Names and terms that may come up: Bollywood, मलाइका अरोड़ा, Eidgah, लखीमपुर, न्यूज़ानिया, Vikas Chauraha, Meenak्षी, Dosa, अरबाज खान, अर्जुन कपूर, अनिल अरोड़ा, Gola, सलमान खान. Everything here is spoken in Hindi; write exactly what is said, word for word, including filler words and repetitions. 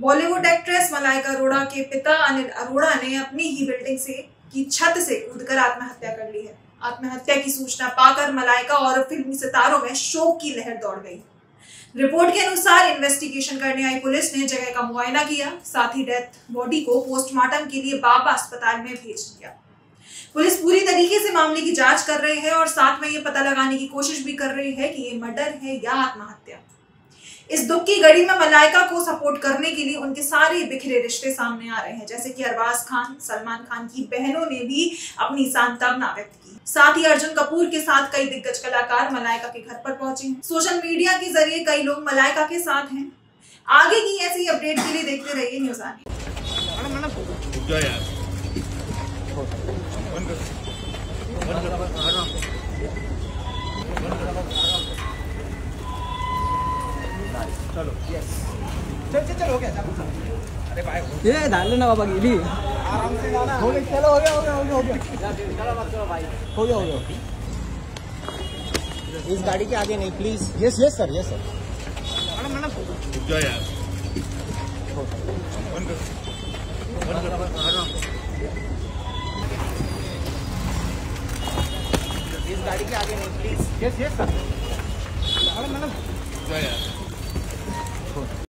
बॉलीवुड एक्ट्रेस मलाइका अरोड़ा के पिता अनिल अरोड़ा ने अपनी ही बिल्डिंग से की छत से कूदकर आत्महत्या कर ली है। आत्महत्या की सूचना पाकर मलाइका और फिल्मी सितारों में शोक की लहर दौड़ गई। रिपोर्ट के अनुसार इन्वेस्टिगेशन करने आई पुलिस ने जगह का मुआयना किया, साथ ही डेथ बॉडी को पोस्टमार्टम के लिए बाबा अस्पताल में भेज दिया। पुलिस पूरी तरीके से मामले की जांच कर रही है और साथ में ये पता लगाने की कोशिश भी कर रही है कि ये मर्डर है या आत्महत्या। इस दुख की घड़ी में मलाइका को सपोर्ट करने के लिए उनके सारे बिखरे रिश्ते सामने आ रहे हैं, जैसे कि अरबाज खान, सलमान खान की बहनों ने भी अपनी सांत्वना व्यक्त की। साथ ही अर्जुन कपूर के साथ कई दिग्गज कलाकार मलाइका के घर पर पहुंचे हैं। सोशल मीडिया के जरिए कई लोग मलाइका के साथ हैं। आगे की ऐसी अपडेट के लिए देखते रहिए न्यूज़ानिया। चलो यस चल चल चल हो गया। अरे भाई ये डाल लेना बाबा गिली, आराम से जाना। हो गया, चलो हो गया हो गया हो गया चलो बात करो भाई। हो गया हो गया इस गाड़ी के आगे नहीं please. Yes yes sir yes sir madam madam रुक जाओ यार। बंद करो बंद करो इस गाड़ी के आगे नहीं please. Yes yes sir madam madam रुक जाओ यार।